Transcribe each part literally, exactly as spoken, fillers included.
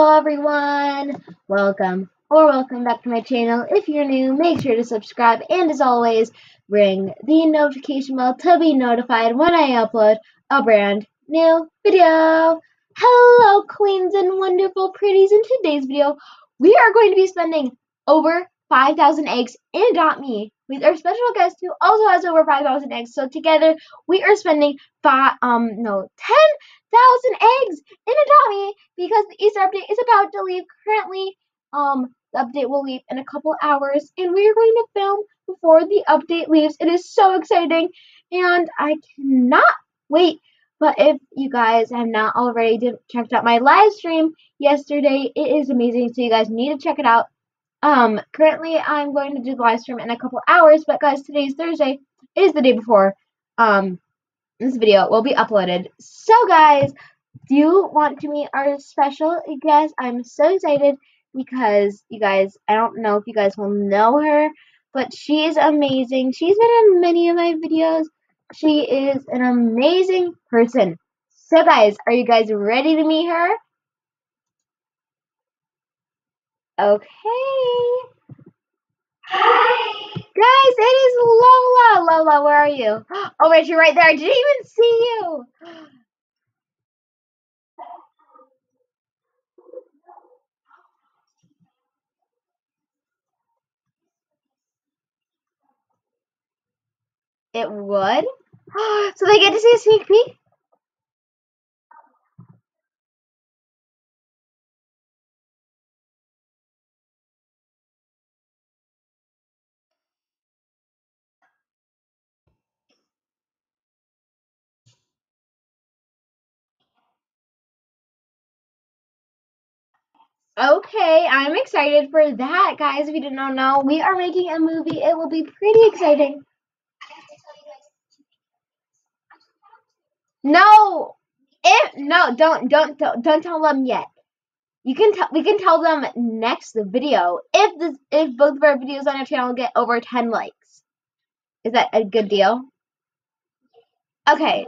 Hello everyone, welcome or welcome back to my channel. If you're new, make sure to subscribe and as always, ring the notification bell to be notified when I upload a brand new video. Hello queens and wonderful pretties. In today's video, we are going to be spending over five thousand eggs in Adopt Me with our special guest who also has over five thousand eggs. So together, we are spending five, um, no, ten thousand eggs in Adopt Me because the Easter update is about to leave. Currently, um, the update will leave in a couple hours, and we are going to film before the update leaves. It is so exciting, and I cannot wait. But if you guys have not already checked out my live stream yesterday, it is amazing, so you guys need to check it out. Um, currently, I'm going to do the live stream in a couple hours, but guys, today's Thursday. It is the day before, um, this video will be uploaded. So, guys, do you want to meet our special guest? I'm so excited because you guys, I don't know if you guys will know her, but she is amazing. She's been in many of my videos. She is an amazing person. So, guys, are you guys ready to meet her? Okay. Hi. Guys, it is Lola. Lola, where are you? Oh, wait, you're right there. I didn't even see you. It would? So they get to see a sneak peek? Okay, I'm excited for that, guys. If you did not know, we are making a movie. It will be pretty exciting. No, if no, don't don't don't, don't tell them yet. You can tell we can tell them next video if this if both of our videos on our channel get over ten likes. Is that a good deal? Okay.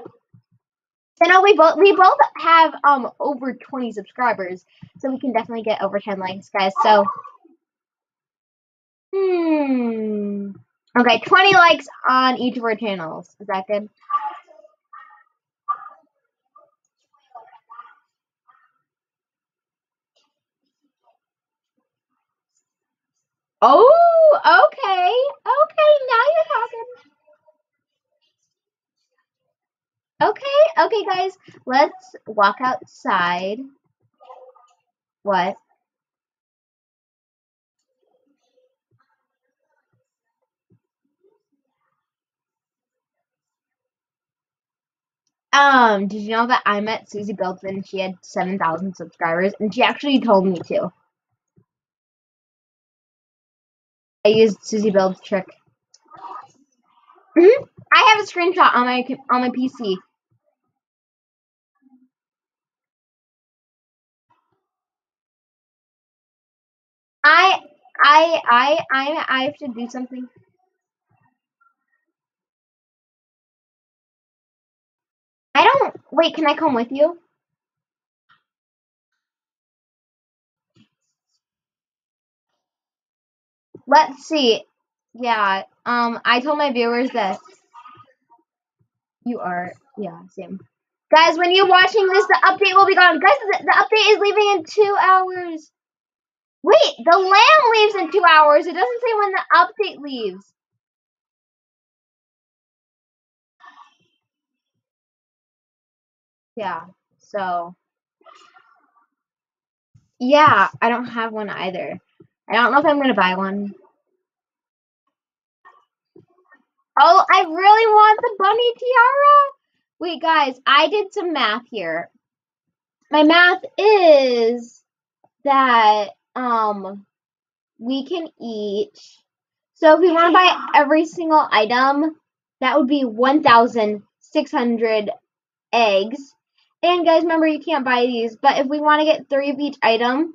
So no, we both we both have um over twenty subscribers, so we can definitely get over ten likes, guys. So, hmm, okay, twenty likes on each of our channels. Is that good? Oh, okay, okay. Now you're talking. Okay, okay, guys, let's walk outside. What? Um, did you know that I met Susie Bilton? She had seven thousand subscribers, and she actually told me to. I used Susie Bilton's trick. Mm-hmm. I have a screenshot on my on my P C. I, I, I, I, I have to do something. I don't, wait, can I come with you? Let's see. Yeah, um, I told my viewers that you are, yeah, same. Guys, when you're watching this, the update will be gone. Guys, the, the update is leaving in two hours. Wait, the lamb leaves in two hours. It doesn't say when the update leaves. Yeah, so. Yeah, I don't have one either. I don't know if I'm going to buy one. Oh, I really want the bunny tiara. Wait, guys, I did some math here. My math is that um we can eat. So if we want to buy every single item, that would be one thousand six hundred eggs. And guys, remember, you can't buy these. But if we want to get three of each item,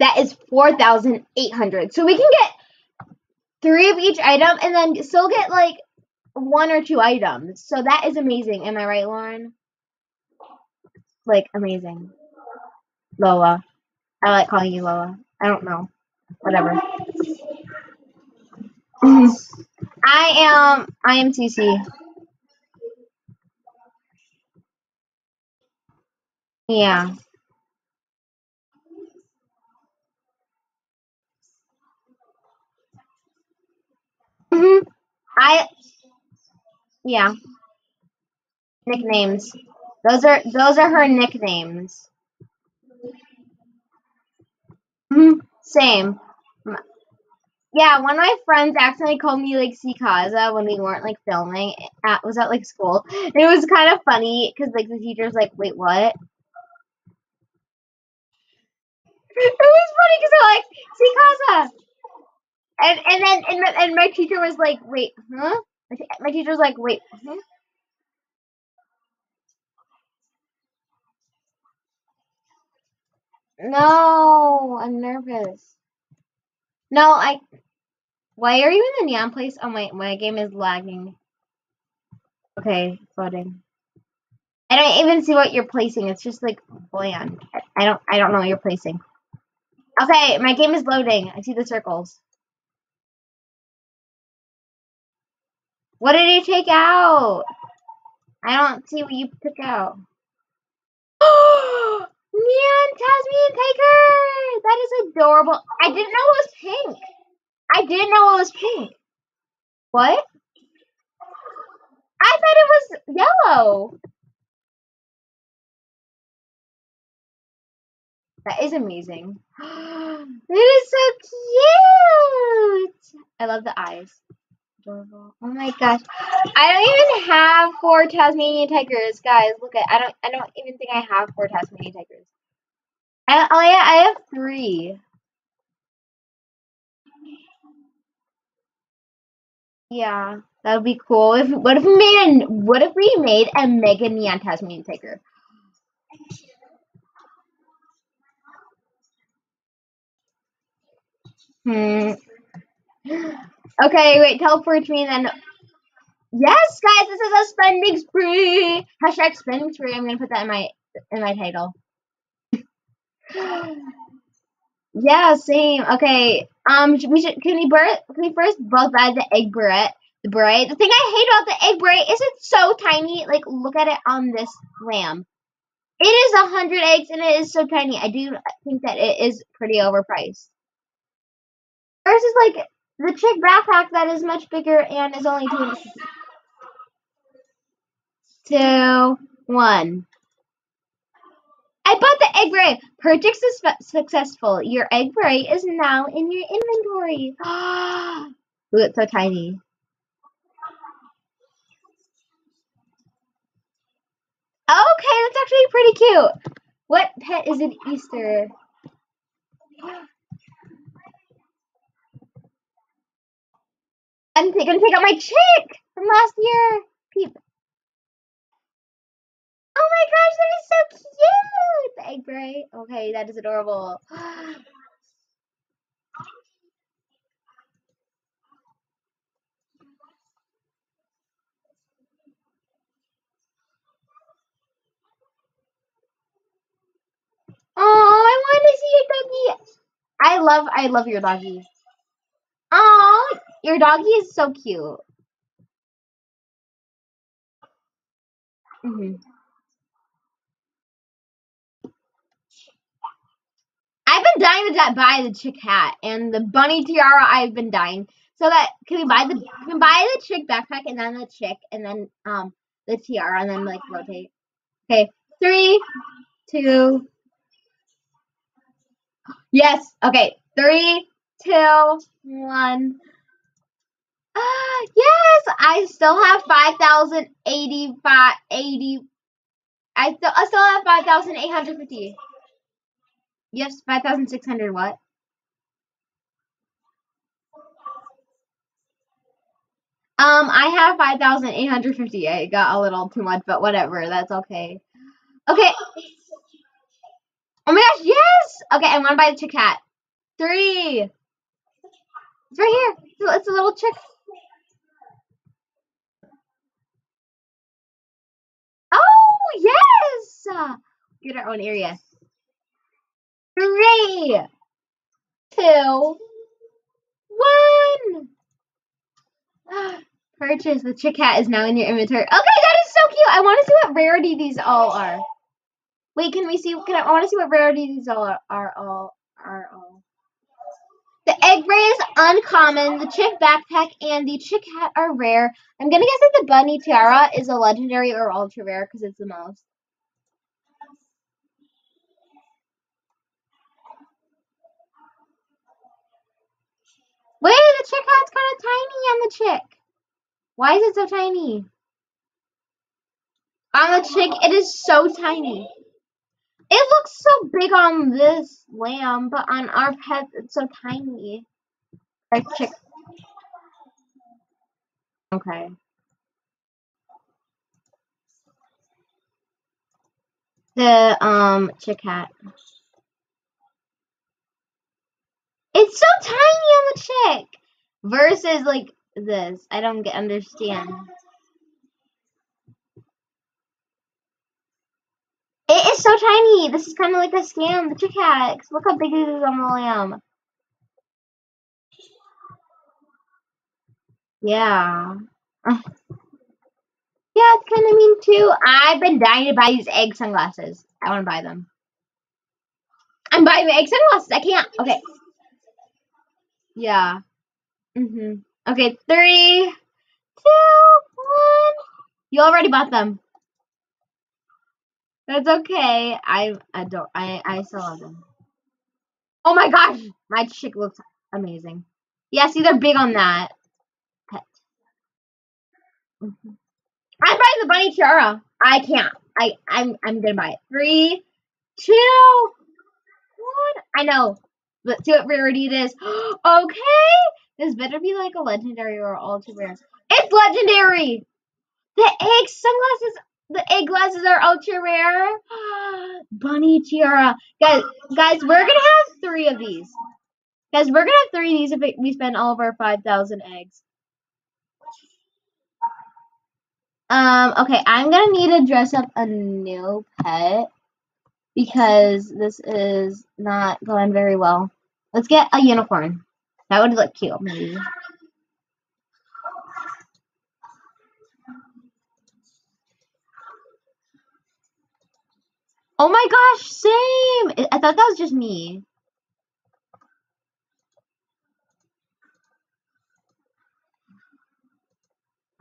that is four thousand eight hundred. So we can get three of each item, and then still get, like, one or two items. So that is amazing. Am I right, Lauren? Like, amazing. Lola. I like calling you Lola. I don't know. Whatever. I am I am Susie. Yeah. Mm-hmm. I yeah. Nicknames. Those are those are her nicknames. Mm-hmm. Same. Yeah, one of my friends accidentally called me like Sikaza when we weren't like filming. It was at like school. And it was kind of funny because like the teacher's like, "Wait, what?" It was funny because they're like, "Sikaza," and and then and my, and my teacher was like, "Wait, huh?" My, t my teacher was like, "Wait, huh?" No, I'm nervous. No, I. Why are you in the neon place? Oh my, my game is lagging. Okay, voting. I don't even see what you're placing. It's just like bland. I don't, I don't know what you're placing. Okay, my game is loading. I see the circles. What did you take out? I don't see what you took out. Oh. Neon Tasmanian Tiger! That is adorable. I didn't know it was pink. I didn't know it was pink. What? I thought it was yellow. That is amazing. It is so cute. I love the eyes. Adorable. Oh my gosh. I don't even have four Tasmanian tigers, guys. Look at I don't I don't even think I have four Tasmanian tigers. I oh yeah, I have three. Yeah, that would be cool. If what if we made a what if we made a Mega Neon Tasmanian Tiger? Hmm. Okay, wait, teleport to me and then. Yes, guys, this is a spending spree. Hashtag spending spree. I'm gonna put that in my in my title. Yeah, same. Okay, um, we should. Can we birth? Can we first both buy the egg barrette? The barrette. The thing I hate about the egg barrette is it's so tiny. Like, look at it on this lamb. It is a hundred eggs and it is so tiny. I do think that it is pretty overpriced. Ours is like. The chick backpack that is much bigger and is only two, two, one. I bought the egg beret. Purchase is successful. Your egg beret is now in your inventory. Ooh, it's so tiny. Okay, that's actually pretty cute. What pet is an Easter? I'm gonna take out my chick from last year. Peep. Oh my gosh, that is so cute. The egg beret. Okay, that is adorable. Oh, I want to see your doggy. I love, I love your doggy. Oh. Your doggy is so cute. Mm-hmm. I've been dying to buy the chick hat and the bunny tiara. I've been dying. So that can we buy the can we buy the chick backpack and then the chick and then um the tiara and then like rotate. Okay, three, two. Yes. Okay, three, two, one. Uh, yes, I still have five thousand eighty-five. eighty, I still I still have five thousand eight hundred fifty. Yes, five thousand six hundred. What? Um, I have five thousand eight hundred fifty. I got a little too much, but whatever. That's okay. Okay. Oh my gosh, yes. Okay, I want to buy the chick hat. Three. It's right here. It's a little chick. Oh, yes! Get our own area. Three, two, one. Purchase. The Chick Cat is now in your inventory. Okay, that is so cute. I want to see what rarity these all are. Wait, can we see? Can I, I want to see what rarity these all are, are all are all. The egg ray is uncommon. The chick backpack and the chick hat are rare. I'm gonna guess that the bunny tiara is a legendary or ultra rare because it's the most. Wait, the chick hat's kind of tiny on the chick. Why is it so tiny? On the chick, it is so tiny. It looks so big on this lamb, but on our pet, it's so tiny. Our chick. Okay. The um chick hat. It's so tiny on the chick versus like this. I don't get understand. It is so tiny. This is kind of like a scam. The chick hat. Look how big it is on the lamb. Yeah. Yeah, it's kind of mean too. I've been dying to buy these egg sunglasses. I want to buy them. I'm buying the egg sunglasses. I can't. Okay. Yeah. Mhm. Okay, three, two, one. You already bought them. That's okay. I I don't. I I still love them. Oh my gosh, my chick looks amazing. Yeah, see, they're big on that pet. Mm-hmm. I'm buying the bunny tiara. I can't. I I'm I'm gonna buy it. Three, two, one. I know. Let's see what rarity it is. Okay. This better be like a legendary or all too rare. It's legendary! The egg sunglasses, the egg glasses are ultra rare. Bunny tiara. Guys, guys, we're gonna have three of these. Guys, we're gonna have three of these if we spend all of our five thousand eggs. Um, okay, I'm gonna need to dress up a new pet because this is not going very well. Let's get a unicorn. That would look cute, maybe. Oh my gosh, same! I thought that was just me.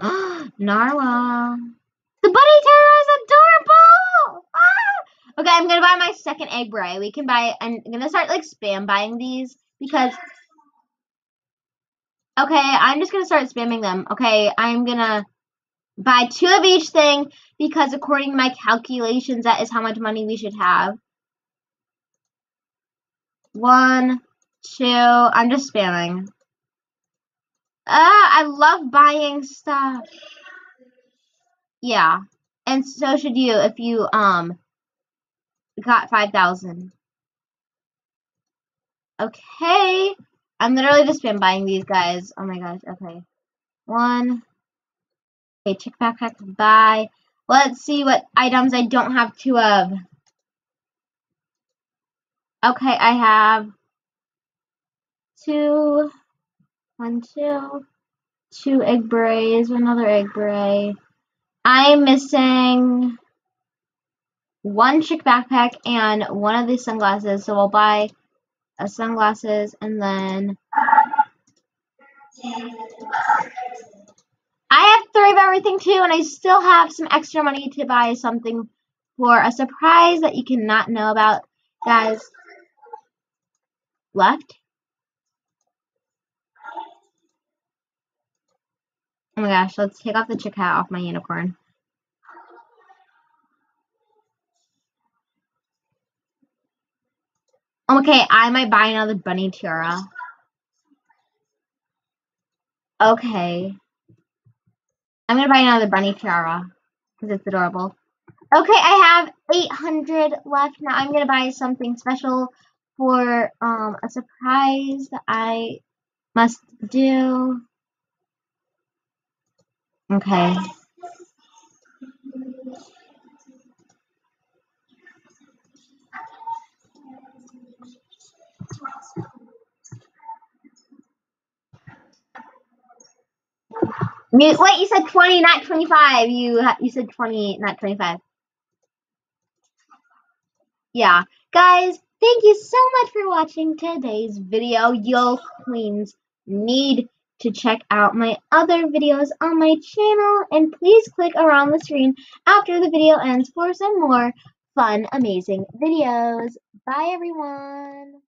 Narwhal. The bunny terror is adorable! Ah! Okay, I'm gonna buy my second egg bray. We can buy, I'm gonna start like spam buying these because. Okay, I'm just going to start spamming them. Okay, I'm going to buy two of each thing because according to my calculations, that is how much money we should have. One, two, I'm just spamming. Ah, I love buying stuff. Yeah, and so should you if you um got five thousand. Okay. I'm literally just been buying these guys. Oh my gosh. Okay. One. Okay, chick backpack. Buy. Let's see what items I don't have two of. Okay, I have two. One, two. Two egg brays. Another egg bray. I'm missing one chick backpack and one of these sunglasses. So we'll buy a sunglasses and then I have three of everything too, and I still have some extra money to buy something for a surprise that you cannot know about, guys. Left. Oh my gosh, let's take off the chick hat off my unicorn. Okay, I might buy another bunny tiara. Okay. I'm going to buy another bunny tiara because it's adorable. Okay, I have eight hundred left. Now I'm going to buy something special for um, a surprise that I must do. Okay. Wait, you said twenty, not twenty-five. You you said twenty, not twenty-five. Yeah, guys, thank you so much for watching today's video. Yo, queens need to check out my other videos on my channel, and please click around the screen after the video ends for some more fun, amazing videos. Bye, everyone.